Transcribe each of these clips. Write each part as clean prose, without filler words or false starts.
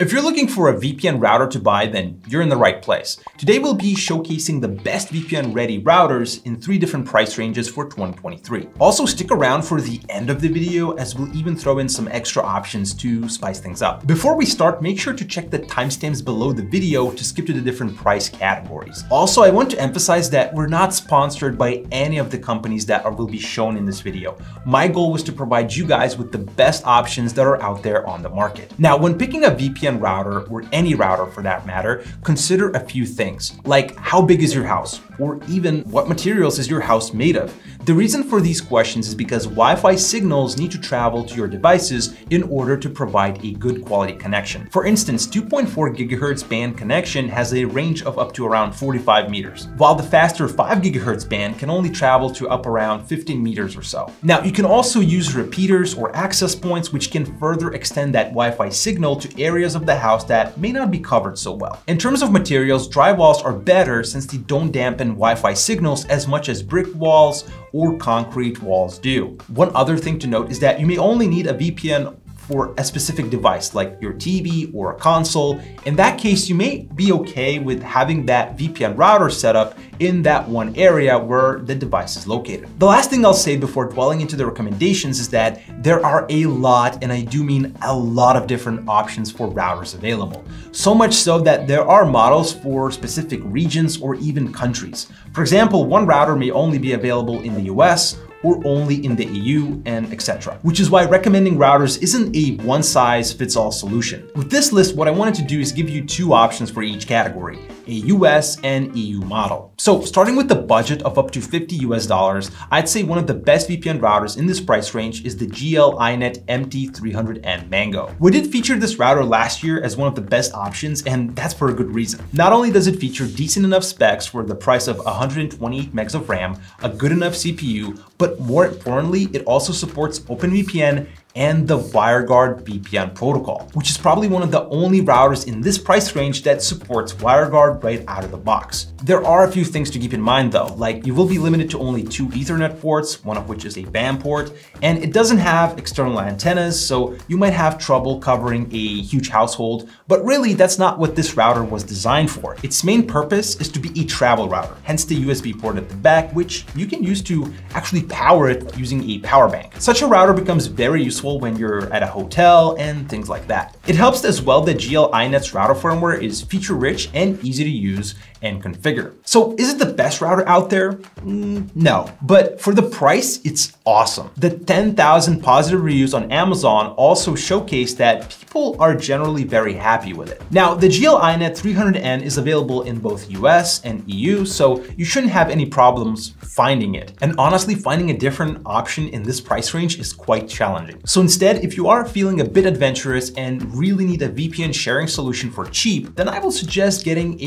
If you're looking for a VPN router to buy, then you're in the right place. Today we'll be showcasing the best VPN-ready routers in 3 different price ranges for 2023. Also stick around for the end of the video as we'll even throw in some extra options to spice things up. Before we start, make sure to check the timestamps below the video to skip to the different price categories. Also, I want to emphasize that we're not sponsored by any of the companies that will be shown in this video. My goal was to provide you guys with the best options that are out there on the market. Now, when picking a VPN router, or any router for that matter, consider a few things, like how big is your house, or even what materials is your house made of. The reason for these questions is because Wi-Fi signals need to travel to your devices in order to provide a good quality connection. For instance, 2.4 GHz band connection has a range of up to around 45 meters, while the faster 5 GHz band can only travel to up around 15 meters or so. Now, you can also use repeaters or access points, which can further extend that Wi-Fi signal to areas of the house that may not be covered so well. In terms of materials, drywalls are better since they don't dampen Wi-Fi signals as much as brick walls or concrete walls do. One other thing to note is that you may only need a VPN for a specific device like your TV or a console. In that case, you may be okay with having that VPN router set up in that one area where the device is located. The last thing I'll say before dwelling into the recommendations is that there are a lot, and I do mean a lot, of different options for routers available. So much so that there are models for specific regions or even countries. For example, one router may only be available in the US, or only in the EU, and etc. Which is why recommending routers isn't a one-size-fits-all solution. With this list, what I wanted to do is give you 2 options for each category, a US and EU model. So starting with the budget of up to $50 US, I'd say one of the best VPN routers in this price range is the GL.iNet MT300N Mango. We did feature this router last year as one of the best options, and that's for a good reason. Not only does it feature decent enough specs for the price of 128 megs of RAM, a good enough CPU, but more importantly, it also supports OpenVPN and the WireGuard VPN protocol, which is probably one of the only routers in this price range that supports WireGuard right out of the box. There are a few things to keep in mind though, like you will be limited to only 2 Ethernet ports, one of which is a BAN port, and it doesn't have external antennas, so you might have trouble covering a huge household, but really that's not what this router was designed for. Its main purpose is to be a travel router, hence the USB port at the back, which you can use to actually power it using a power bank. Such a router becomes very useful when you're at a hotel and things like that. It helps as well that GL.iNet's router firmware is feature-rich and easy to use and configure. So is it the best router out there? No, but for the price, it's awesome. The 10,000 positive reviews on Amazon also showcase that people are generally very happy with it. Now, the GL.iNet 300N is available in both US and EU, so you shouldn't have any problems finding it. And honestly, finding a different option in this price range is quite challenging. So instead, if you are feeling a bit adventurous and really need a VPN sharing solution for cheap, then I will suggest getting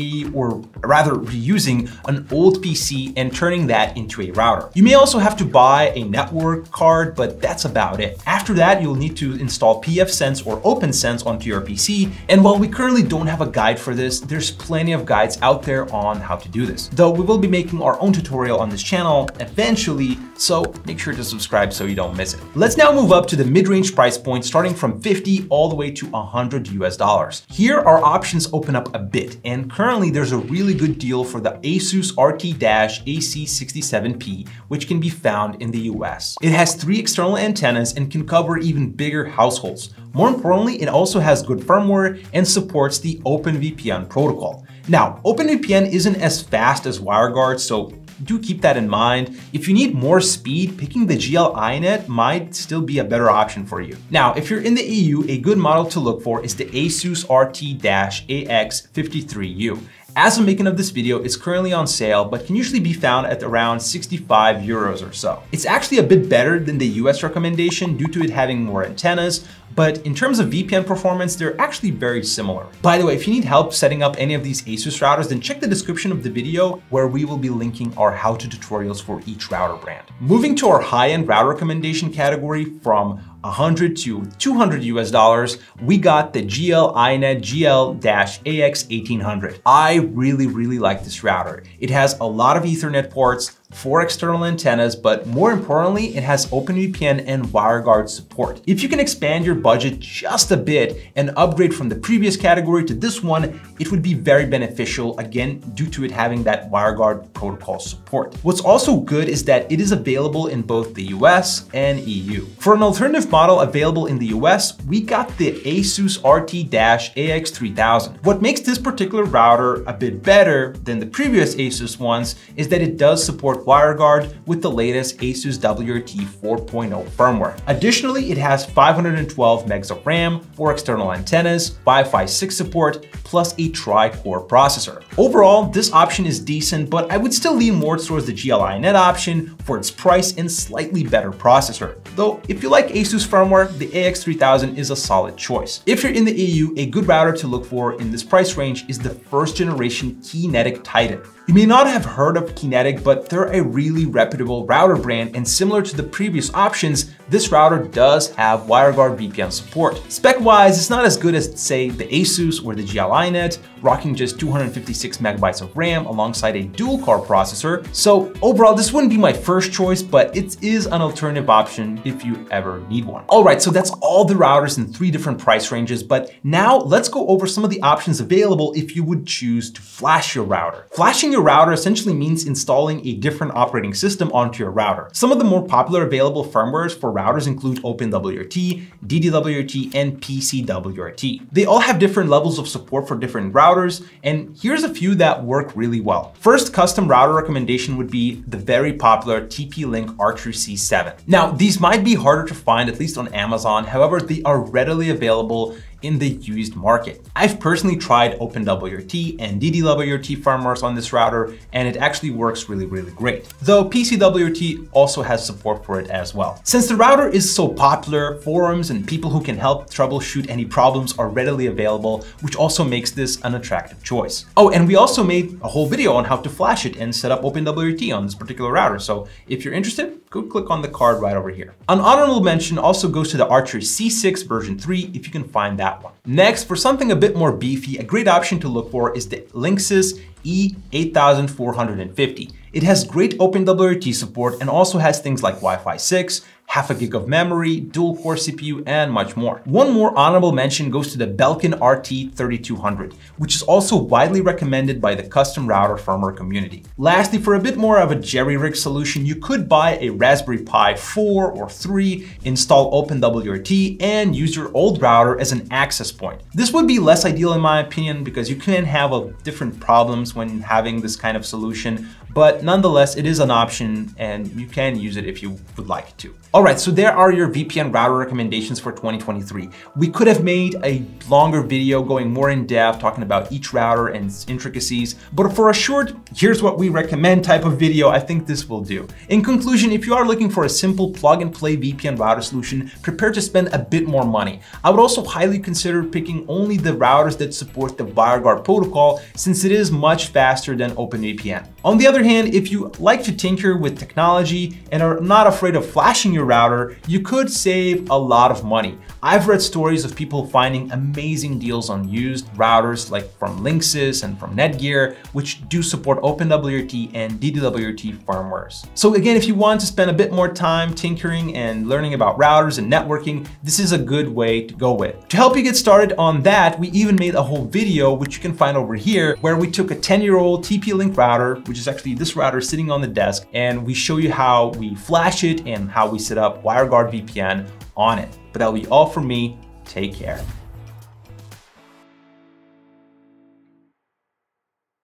reusing an old PC and turning that into a router. You may also have to buy a network card, but that's about it. After that, you'll need to install pfSense or OpenSense onto your PC. And while we currently don't have a guide for this, there's plenty of guides out there on how to do this. Though we will be making our own tutorial on this channel eventually, so make sure to subscribe so you don't miss it. Let's now move up to the mid-range price point, starting from 50 all the way to $100 US. Here our options open up a bit, and currently there's a really good deal for the Asus RT-AC67P, which can be found in the US. It has 3 external antennas and can cover even bigger households. More importantly, it also has good firmware and supports the OpenVPN protocol. Now, OpenVPN isn't as fast as WireGuard, so do keep that in mind. If you need more speed, picking the GL.iNet might still be a better option for you. Now, if you're in the EU, a good model to look for is the Asus RT-AX53U. As I'm making of this video, it's currently on sale, but can usually be found at around 65 euros or so. It's actually a bit better than the US recommendation due to it having more antennas, but in terms of VPN performance, they're actually very similar. By the way, if you need help setting up any of these Asus routers, then check the description of the video where we will be linking our how-to tutorials for each router brand. Moving to our high-end router recommendation category from $100 to $200 US, we got the GL.iNet GL-AX1800. I really like this router. It has a lot of Ethernet ports, 4 external antennas, but more importantly, it has OpenVPN and WireGuard support. If you can expand your budget just a bit and upgrade from the previous category to this one, it would be very beneficial, again, due to it having that WireGuard protocol support. What's also good is that it is available in both the US and EU. For an alternative model available in the US, we got the Asus RT-AX3000. What makes this particular router a bit better than the previous Asus ones is that it does support WireGuard with the latest Asus WRT 4.0 firmware. Additionally, it has 512 megs of RAM, 4 external antennas, Wi-Fi 6 support, plus a tri-core processor. Overall, this option is decent, but I would still lean more towards the GL.iNet option for its price and slightly better processor. Though, if you like Asus firmware, the AX3000 is a solid choice. If you're in the EU, a good router to look for in this price range is the first generation Keenetic Titan. You may not have heard of Keenetic, but they're a really reputable router brand, and similar to the previous options, this router does have WireGuard VPN support. Spec-wise, it's not as good as, say, the Asus or the GL.iNet, rocking just 256 megabytes of RAM alongside a dual-core processor. So overall, this wouldn't be my first choice, but it is an alternative option if you ever need one. All right, so that's all the routers in 3 different price ranges, but now let's go over some of the options available if you would choose to flash your router. Flashing your router essentially means installing a different operating system onto your router. Some of the more popular available firmwares for routers include OpenWRT, DD-WRT, and PCWRT. They all have different levels of support for different routers, and here's a few that work really well. First custom router recommendation would be the very popular TP-Link Archer C7. Now, these might be harder to find, at least on Amazon. However, they are readily available in the used market. I've personally tried OpenWRT and DD-WRT firmwares on this router, and it actually works really, really great. Though PCWRT also has support for it as well. Since the router is so popular, forums and people who can help troubleshoot any problems are readily available, which also makes this an attractive choice. Oh, and we also made a whole video on how to flash it and set up OpenWRT on this particular router. So if you're interested, go click on the card right over here. An honorable mention also goes to the Archer C6 version 3, if you can find that one. Next, for something a bit more beefy, a great option to look for is the Linksys E8450. It has great OpenWRT support and also has things like Wi-Fi 6, half a gig of memory, dual core CPU, and much more. One more honorable mention goes to the Belkin RT3200, which is also widely recommended by the custom router firmware community. Lastly, for a bit more of a jerry-rig solution, you could buy a Raspberry Pi 4 or 3, install OpenWRT, and use your old router as an access point. This would be less ideal in my opinion, because you can have different problems when having this kind of solution, but nonetheless, it is an option and you can use it if you would like to. All right, so there are your VPN router recommendations for 2023. We could have made a longer video going more in depth, talking about each router and its intricacies, but for a short, here's what we recommend type of video, I think this will do. In conclusion, if you are looking for a simple plug and play VPN router solution, prepare to spend a bit more money. I would also highly consider picking only the routers that support the WireGuard protocol, since it is much faster than OpenVPN. On the other hand, if you like to tinker with technology and are not afraid of flashing your router, you could save a lot of money. I've read stories of people finding amazing deals on used routers like from Linksys and from Netgear, which do support OpenWRT and DD-WRT firmwares. So again, if you want to spend a bit more time tinkering and learning about routers and networking, this is a good way to go with. To help you get started on that, we even made a whole video, which you can find over here, where we took a 10-year-old TP-Link router, which is actually this router sitting on the desk, and we show you how we flash it and how we set up WireGuard VPN on it. But that'll be all from me. Take care.